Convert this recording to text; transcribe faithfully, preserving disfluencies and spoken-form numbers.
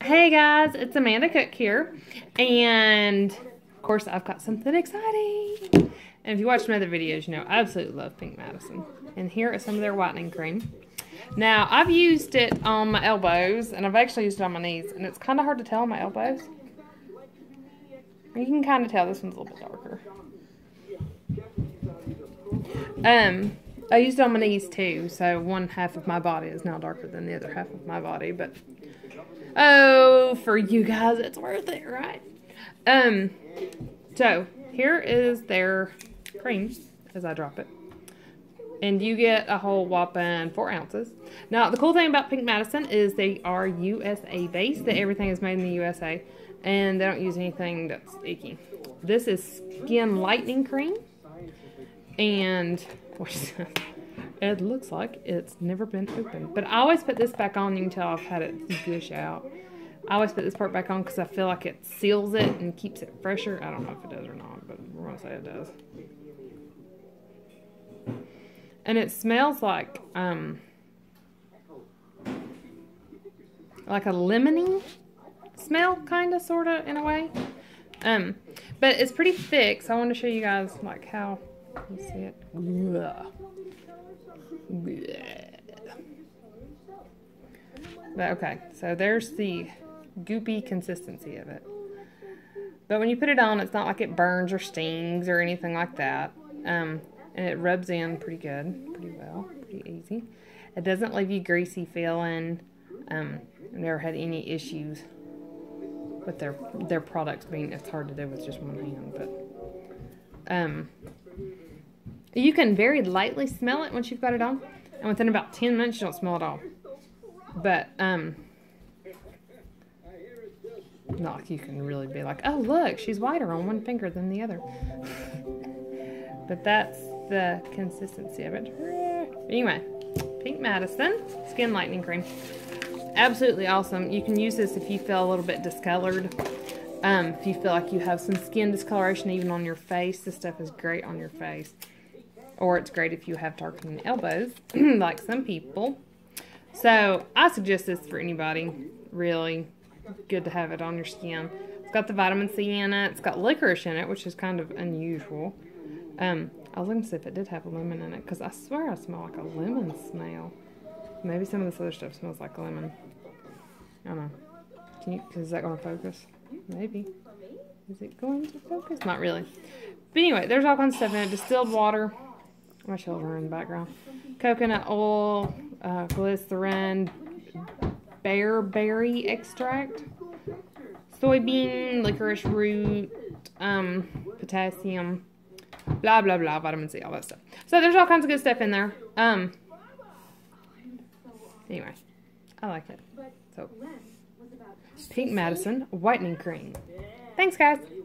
Hey guys, it's Amanda Cook here, and of course I've got something exciting. And if you watch my other videos, you know I absolutely love Pink Madison. And here is some of their whitening cream. Now I've used it on my elbows, and I've actually used it on my knees, and it's kind of hard to tell on my elbows. You can kind of tell this one's a little bit darker. Um, I used it on my knees too, so one half of my body is now darker than the other half of my body, but oh, for you guys, it's worth it, right? Um, so here is their cream as I drop it. And you get a whole whopping four ounces. Now, the cool thing about Pink Madison is they are U S A based, that everything is made in the U S A, and they don't use anything that's icky. This is Skin Lightening Cream, and of course, it looks like it's never been opened. But I always put this back on. You can tell I've had it gush out. I always put this part back on because I feel like it seals it and keeps it fresher. I don't know if it does or not, but we're going to say it does. And it smells like, um, like a lemony smell, kind of, sort of, in a way. Um, but it's pretty thick, so I want to show you guys, like, how you see it. Ugh. But okay, so there's the goopy consistency of it. But when you put it on, it's not like it burns or stings or anything like that. Um, and it rubs in pretty good, pretty well, pretty easy. It doesn't leave you greasy feeling. Um, I've never had any issues with their their products being. It's hard to do with just one hand, but um. You can very lightly smell it once you've got it on. And within about ten minutes, you don't smell it all. But, um, not like you can really be like, oh, look, she's whiter on one finger than the other. But that's the consistency of it. Anyway, Pink Madison Skin Lightening Cream. Absolutely awesome. You can use this if you feel a little bit discolored. Um, if you feel like you have some skin discoloration even on your face, this stuff is great on your face. Or it's great if you have darkening elbows, like some people. So, I suggest this for anybody. Really good to have it on your skin. It's got the vitamin C in it. It's got licorice in it, which is kind of unusual. Um, I was looking to see if it did have a lemon in it, because I swear I smell like a lemon smell. Maybe some of this other stuff smells like lemon. I don't know. Can you, is that going to focus? Maybe. Is it going to focus? Not really. But anyway, there's all kinds of stuff in it. Distilled water. My children are in the background. Coconut oil, uh, glycerin, bearberry extract, soybean, licorice root, um, potassium, blah, blah, blah, vitamin C, all that stuff. So there's all kinds of good stuff in there. Um, anyway, I like it. So, Pink Madison Whitening Cream. Thanks, guys.